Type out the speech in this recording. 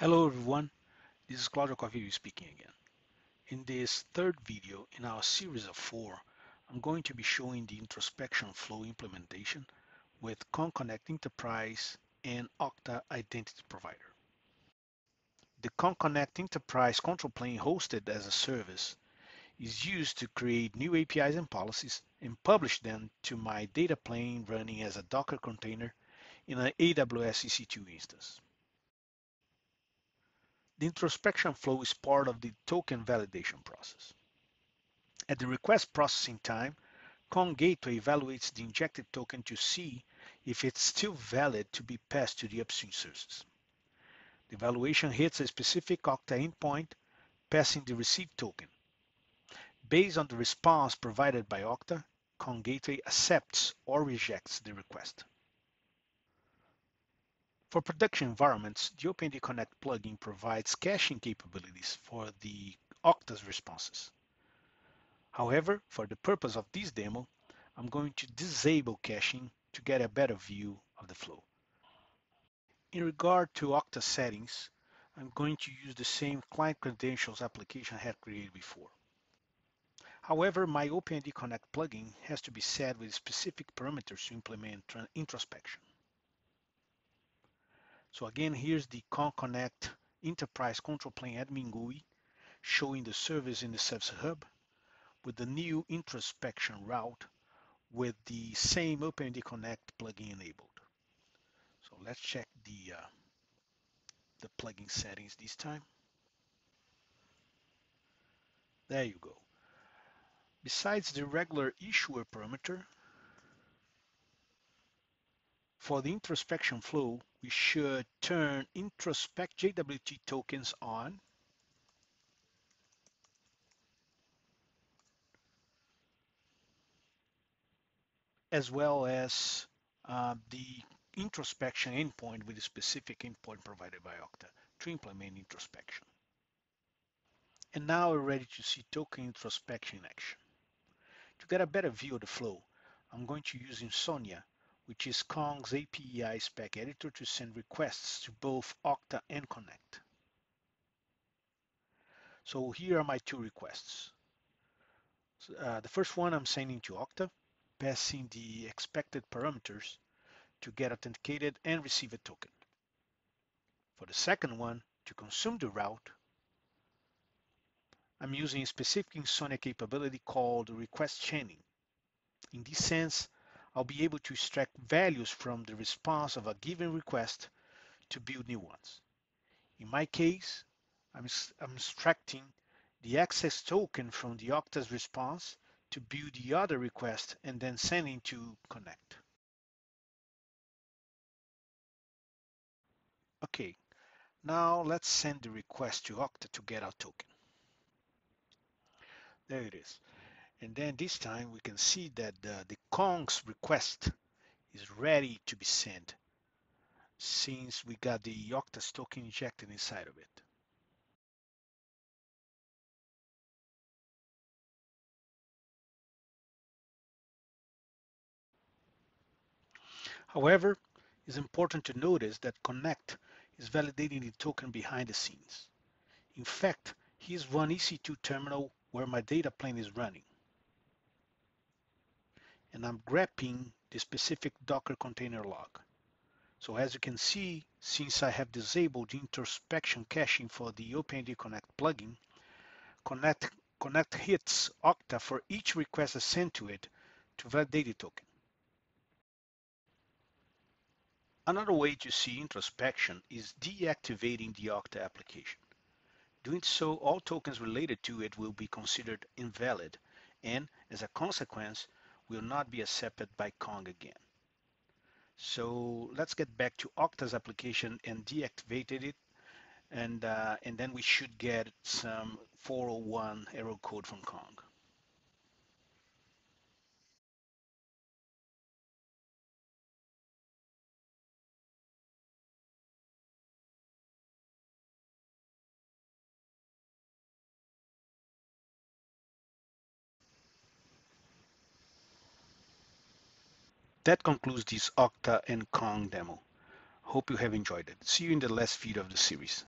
Hello everyone, this is Claudio Covi speaking again. In this third video in our series of 4, I'm going to be showing the introspection flow implementation with Konnect Enterprise and Okta Identity Provider. The Konnect Enterprise control plane hosted as a service is used to create new APIs and policies and publish them to my data plane running as a Docker container in an AWS EC2 instance. The introspection flow is part of the token validation process. At the request processing time, Kong Gateway evaluates the injected token to see if it's still valid to be passed to the upstream sources. The evaluation hits a specific Okta endpoint, passing the received token. Based on the response provided by Okta, Kong Gateway accepts or rejects the request. For production environments, the OpenID Connect plugin provides caching capabilities for the Okta's responses. However, for the purpose of this demo, I'm going to disable caching to get a better view of the flow. In regard to Okta settings, I'm going to use the same client credentials application I had created before. However, my OpenID Connect plugin has to be set with specific parameters to implement introspection. So again, here's the Konnect Enterprise Control Plane Admin GUI showing the service in the Service Hub with the new introspection route with the same OpenID Connect plugin enabled. So let's check the plugin settings this time. There you go. Besides the regular issuer parameter, for the introspection flow, we should turn introspect JWT tokens on as well as the introspection endpoint with a specific endpoint provided by Okta to implement introspection. And now we're ready to see token introspection in action. To get a better view of the flow, I'm going to use Insomnia, which is Kong's API spec editor, to send requests to both Okta and Konnect. So here are my two requests. So, the first one I'm sending to Okta, passing the expected parameters to get authenticated and receive a token. For the second one, to consume the route, I'm using a specific Insomnia capability called request chaining. In this sense, I'll be able to extract values from the response of a given request to build new ones. In my case, I'm extracting the access token from the Okta's response to build the other request and then sending to Konnect. Okay, now let's send the request to Okta to get our token. There it is. And then this time we can see that the Kong's request is ready to be sent since we got the Okta's token injected inside of it. However, it's important to notice that Konnect is validating the token behind the scenes. In fact, here's one EC2 terminal where my data plane is running, and I'm grabbing the specific Docker container log. So as you can see, since I have disabled introspection caching for the OpenID Connect plugin, Konnect hits Okta for each request sent to it to validate the token. Another way to see introspection is deactivating the Okta application. Doing so, all tokens related to it will be considered invalid and, as a consequence, will not be accepted by Kong again. So let's get back to Okta's application and deactivated it, and then we should get some 401 error code from Kong. That concludes this Okta and Kong demo. Hope you have enjoyed it. See you in the last video of the series.